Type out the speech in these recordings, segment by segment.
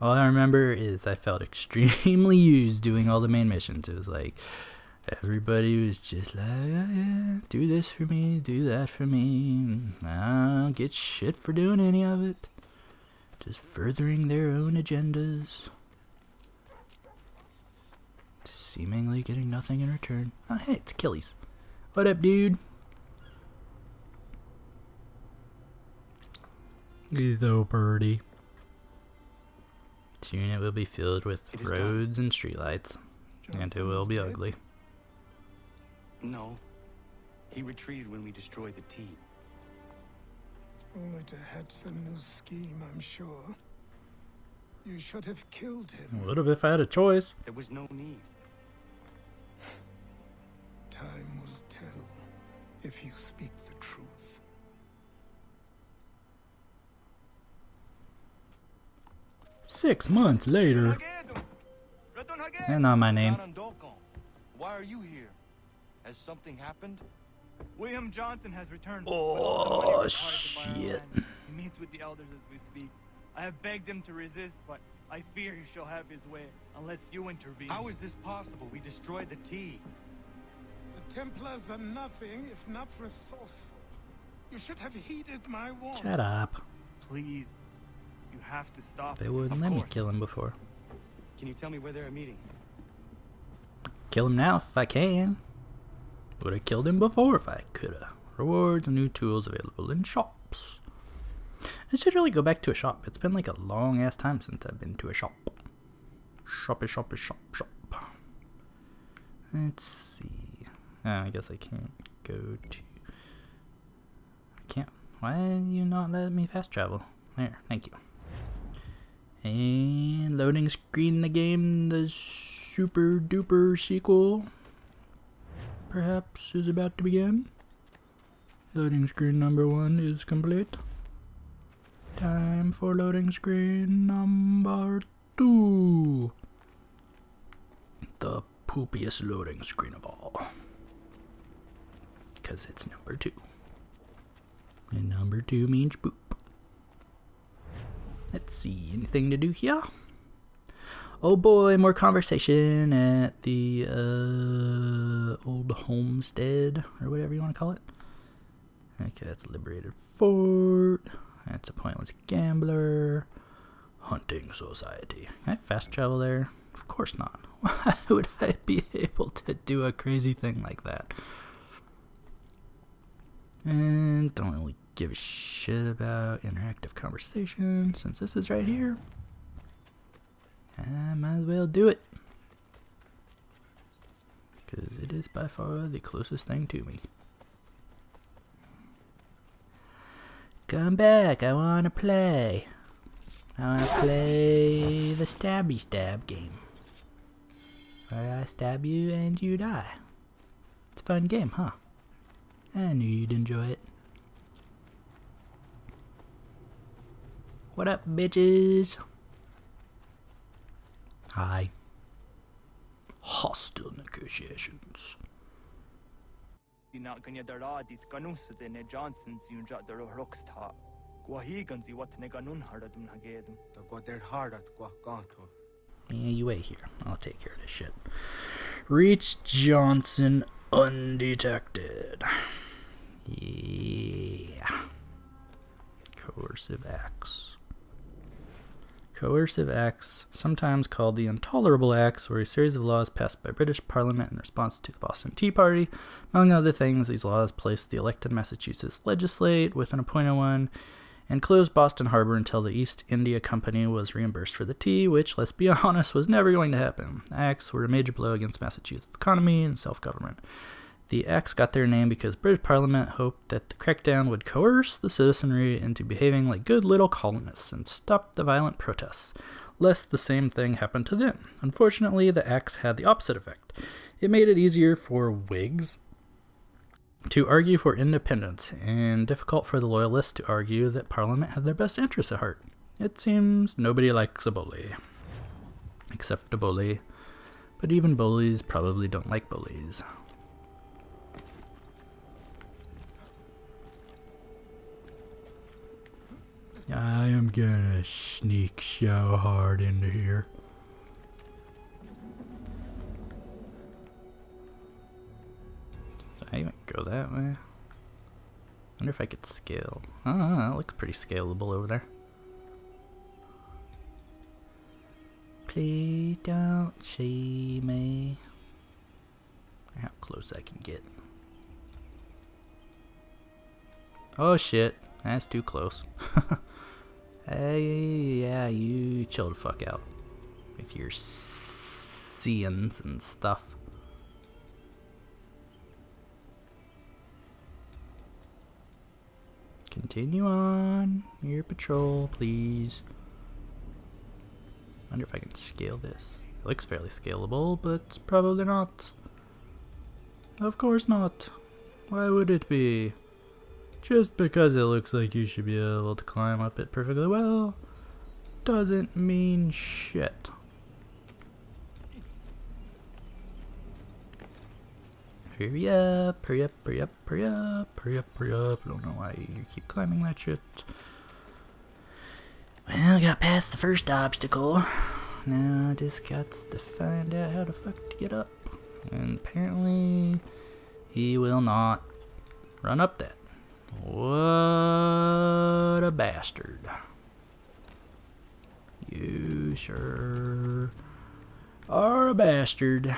All I remember is I felt extremely used doing all the main missions. It was like everybody was just like, oh, yeah, do this for me, do that for me. I don't get shit for doing any of it. Just furthering their own agendas. Seemingly getting nothing in return. Oh, hey, it's Achilles. What up, dude? He's so pretty. Soon it will be filled with roads and streetlights, and it will be ugly. No. He retreated when we destroyed the tea. Only to hatch some new scheme, I'm sure. You should have killed him. Would have if I had a choice. There was no need. Time will tell if you speak the truth. Six months later. And not my name. Why are you here? Has something happened? William Johnson has returned. Oh, shit. He meets with the elders as we speak. I have begged him to resist, but I fear he shall have his way unless you intervene. How is this possible? We destroyed the tea. The Templars are nothing if not resourceful. You should have heeded my warning. Shut up. Please. You have to stop. They wouldn't let me kill him before. Can you tell me where they're meeting? Kill him now if I can. Would have killed him before if I coulda. Rewards and new tools available in shops. I should really go back to a shop. It's been like a long ass time since I've been to a shop. Shop. Let's see. Oh, I guess I can't go to... I can't. Why did you not let me fast travel? There, thank you. And loading screen the game, the super duper sequel, perhaps, is about to begin. Loading screen number 1 is complete. Time for loading screen number 2. The poopiest loading screen of all. Because it's number 2. And number 2 means poop. Let's see, anything to do here? Oh boy, more conversation at the old homestead, or whatever you want to call it. Okay, that's liberated fort. That's a pointless gambler. Hunting society. Can I fast travel there? Of course not. Why would I be able to do a crazy thing like that? And don't really give a shit about interactive conversation since this is right here. I might as well do it. Because it is by far the closest thing to me. Come back, I want to play. I want to play the stabby stab game. Where I stab you and you die. It's a fun game, huh? I knew you'd enjoy it. What up, bitches? Hi. Hostile negotiations. Yeah, you wait here. I'll take care of this shit. Reach Johnson undetected. Yeah. Coercive Acts. Coercive Acts, sometimes called the Intolerable Acts, were a series of laws passed by British Parliament in response to the Boston Tea Party. Among other things, these laws placed the elected Massachusetts legislature with an appointed one and closed Boston Harbor until the East India Company was reimbursed for the tea, which, let's be honest, was never going to happen. Acts were a major blow against Massachusetts' economy and self-government. The acts got their name because British Parliament hoped that the crackdown would coerce the citizenry into behaving like good little colonists and stop the violent protests, lest the same thing happen to them. Unfortunately, the acts had the opposite effect. It made it easier for Whigs to argue for independence, and difficult for the Loyalists to argue that Parliament had their best interests at heart. It seems nobody likes a bully. Except a bully. But even bullies probably don't like bullies. I am I'm gonna sneak so hard into here. Did I even go that way? I wonder if I could scale. Ah, it looks pretty scalable over there. Please don't see me. How close I can get. Oh shit, that's too close. Hey, yeah, you chill the fuck out with your sins and stuff. Continue on your patrol, please. I wonder if I can scale this. It looks fairly scalable, but probably not. Of course not. Why would it be? Just because it looks like you should be able to climb up it perfectly well, doesn't mean shit. Hurry up, hurry up, hurry up, hurry up, hurry up, hurry up. I don't know why you keep climbing that shit. Well, got past the first obstacle. Now I just got to find out how the fuck to get up. And apparently, he will not run up that. What a bastard. You sure are a bastard.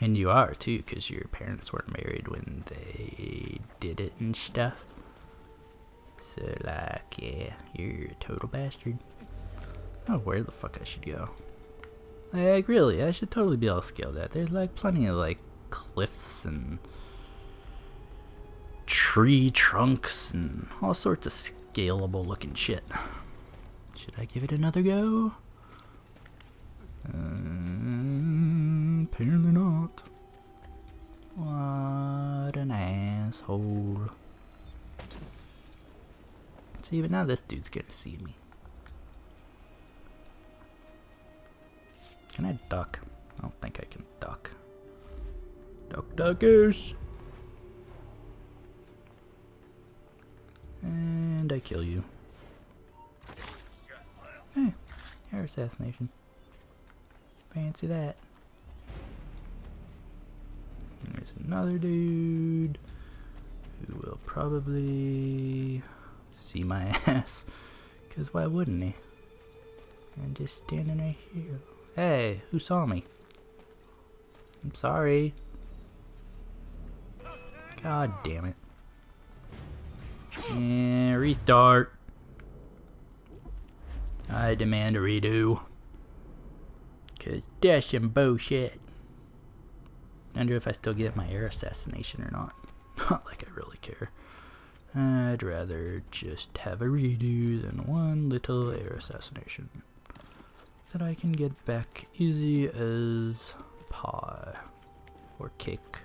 And you are too, because your parents weren't married when they did it and stuff. So like, yeah, you're a total bastard. Oh, where the fuck I should go. Like, really, I should totally be able to scale that. There's like plenty of like cliffs and tree trunks and all sorts of scalable looking shit. Should I give it another go? Apparently not. What an asshole. See, but now this dude's gonna see me. Can I duck? I don't think I can duck. Duck, duck, goose! And I kill you. Hey, hair assassination. Fancy that. And there's another dude who will probably see my ass. Because why wouldn't he? I'm just standing right here. Hey, who saw me? I'm sorry. God damn it. And restart. I demand a redo. Cause that's some bullshit. I wonder if I still get my air assassination or not. Not like I really care. I'd rather just have a redo than one little air assassination that I can get back easy as pie or cake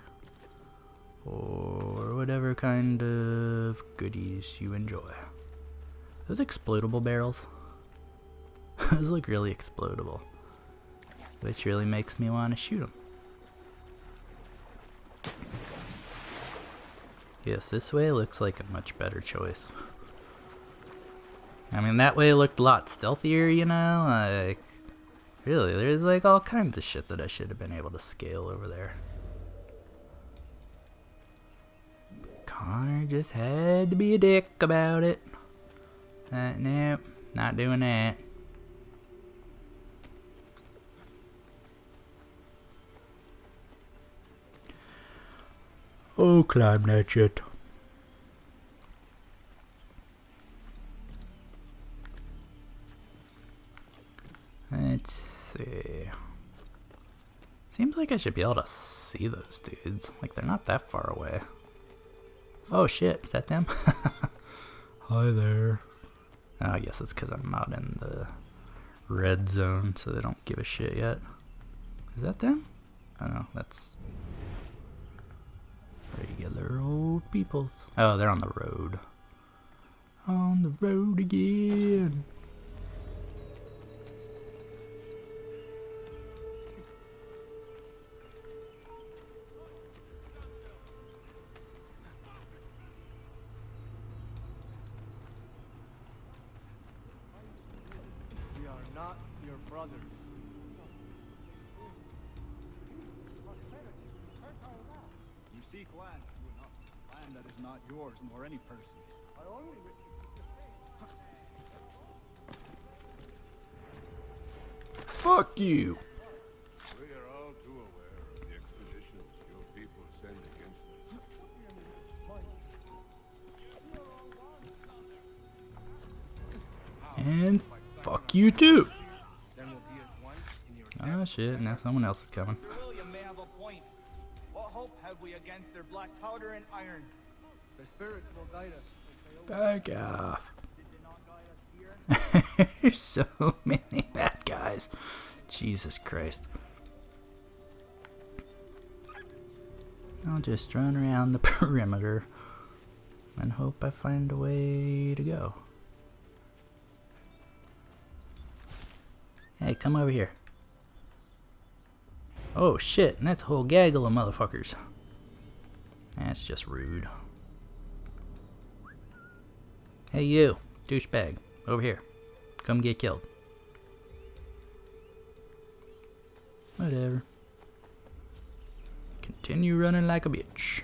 or whatever kind of goodies you enjoy. Those explodable barrels, those look really explodable, which really makes me want to shoot them. Yes, this way looks like a much better choice. I mean, that way looked a lot stealthier, you know, like, really, there's like all kinds of shit that I should have been able to scale over there. Connor just had to be a dick about it. Nope, not doing that. Oh, climb that shit. Let's see. Seems like I should be able to see those dudes. Like, they're not that far away. Oh shit, is that them? Hi there. Oh, I guess it's because I'm not in the red zone, so they don't give a shit yet. Is that them? I don't know, that's regular old peoples. Oh, they're on the road. On the road again. not your brothers. You seek land, you know, land that is not yours nor any person's. I only wish you could just say. Fuck you. We are all too aware of the expeditions your people send against us. And fuck you too. Ah, shit, now someone else is coming. Have we against their black powder and iron? The spirits will guide us. Back off. There's so many bad guys. Jesus Christ. I'll just run around the perimeter and hope I find a way to go. Hey, come over here. Oh shit, and that's a whole gaggle of motherfuckers. That's just rude. Hey you, douchebag, over here. Come get killed. Whatever. Continue running like a bitch.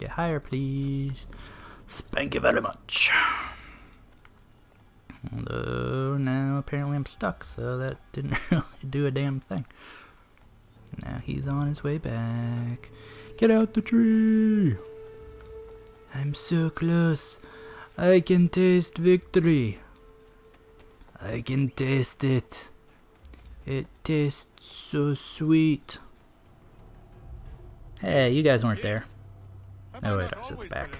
Get higher, please. Thank you very much. Although, now apparently I'm stuck, so that didn't really do a damn thing. Now he's on his way back. Get out the tree! I'm so close. I can taste victory. I can taste it. It tastes so sweet. Hey, you guys weren't there. No, wait, I was at the back.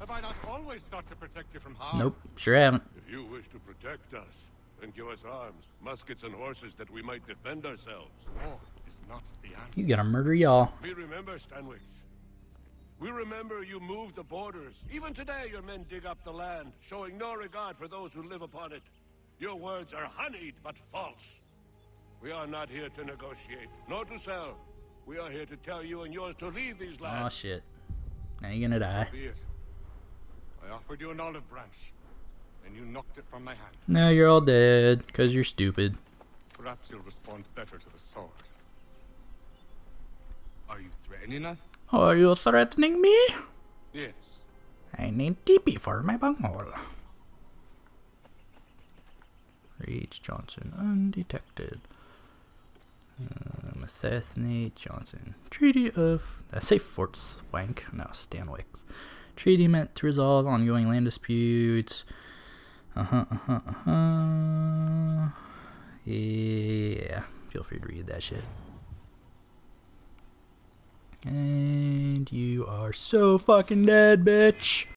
Have I not always sought to protect you from harm? Nope, sure haven't. If you wish to protect us, then give us arms, muskets and horses that we might defend ourselves. War is not the answer. You gonna murder y'all. We remember, Stanwix. We remember you moved the borders. Even today your men dig up the land, showing no regard for those who live upon it. Your words are honeyed but false. We are not here to negotiate, nor to sell. We are here to tell you and yours to leave these lands. Oh shit. Now you're gonna die. I offered you an olive branch, and you knocked it from my hand. Now you're all dead, because you're stupid. Perhaps you'll respond better to the sword. Are you threatening us? Are you threatening me? Yes. I need teepee for my bunghole. Reach Johnson undetected. Assassinate Johnson. Treaty of... Did I say Fort Swank? No, Stanwix. Treaty meant to resolve ongoing land disputes. Yeah, feel free to read that shit. And you are so fucking dead, bitch.